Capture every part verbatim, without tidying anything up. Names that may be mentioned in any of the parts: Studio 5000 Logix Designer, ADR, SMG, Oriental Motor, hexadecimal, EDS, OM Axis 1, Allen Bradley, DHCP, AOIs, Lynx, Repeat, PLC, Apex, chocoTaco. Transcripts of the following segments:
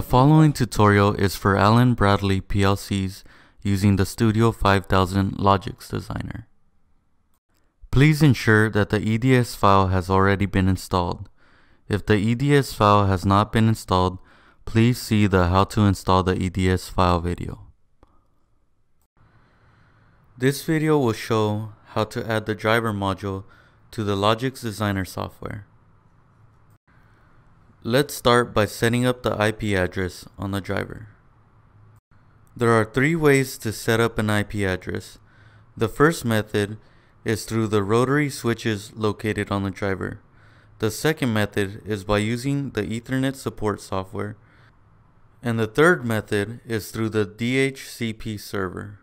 The following tutorial is for Allen Bradley P L Cs using the Studio five thousand Logix Designer. Please ensure that the E D S file has already been installed. If the E D S file has not been installed, please see the How to Install the E D S File video. This video will show how to add the driver module to the Logix Designer software. Let's start by setting up the I P address on the driver. There are three ways to set up an I P address. The first method is through the rotary switches located on the driver. The second method is by using the Ethernet support software. And the third method is through the D H C P server.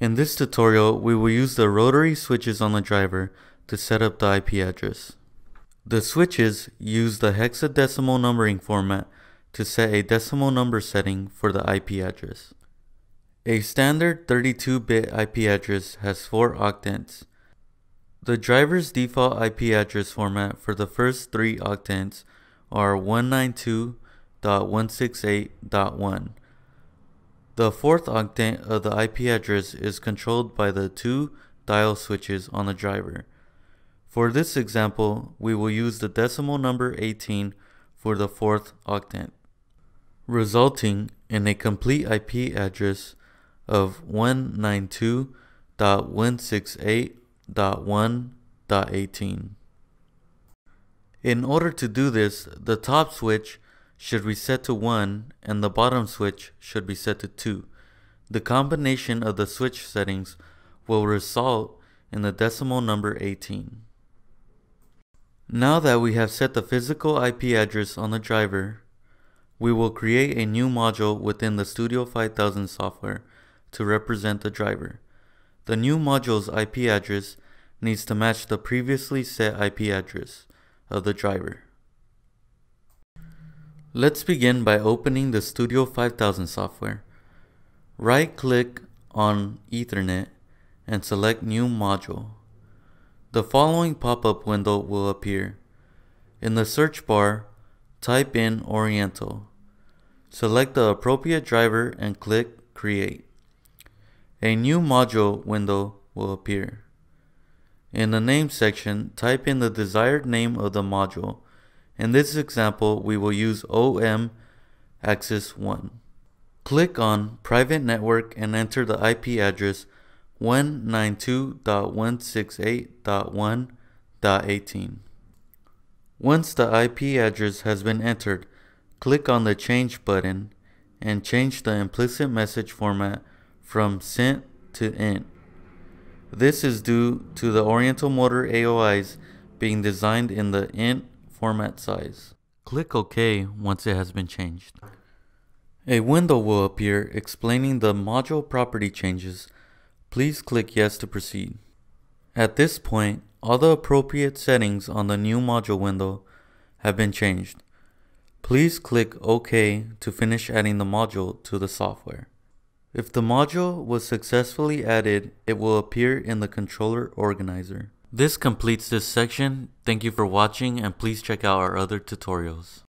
In this tutorial, we will use the rotary switches on the driver to set up the I P address. The switches use the hexadecimal numbering format to set a decimal number setting for the I P address. A standard thirty-two bit I P address has four octants. The driver's default I P address format for the first three octants are one ninety-two dot one sixty-eight dot one. The fourth octant of the I P address is controlled by the two dial switches on the driver. For this example, we will use the decimal number eighteen for the fourth octant, resulting in a complete I P address of one ninety-two dot one sixty-eight dot one dot eighteen. In order to do this, the top switch should be set to one and the bottom switch should be set to two. The combination of the switch settings will result in the decimal number eighteen. Now that we have set the physical I P address on the driver, we will create a new module within the Studio five thousand software to represent the driver. The new module's I P address needs to match the previously set I P address of the driver. Let's begin by opening the Studio five thousand software. Right-click on Ethernet and select New Module. The following pop-up window will appear. In the search bar, type in Oriental. Select the appropriate driver and click Create. A new module window will appear. In the name section, type in the desired name of the module. In this example, we will use O M Axis one. Click on Private Network and enter the I P address one ninety-two dot one sixty-eight dot one dot eighteen. Once the I P address has been entered, click on the Change button and change the implicit message format from sent to int. This is due to the Oriental Motor A O Is being designed in the int format size. Click OK once it has been changed. A window will appear explaining the module property changes. Please click yes to proceed. At this point, all the appropriate settings on the new module window have been changed. Please click OK to finish adding the module to the software. If the module was successfully added, it will appear in the controller organizer. This completes this section. Thank you for watching, and please check out our other tutorials.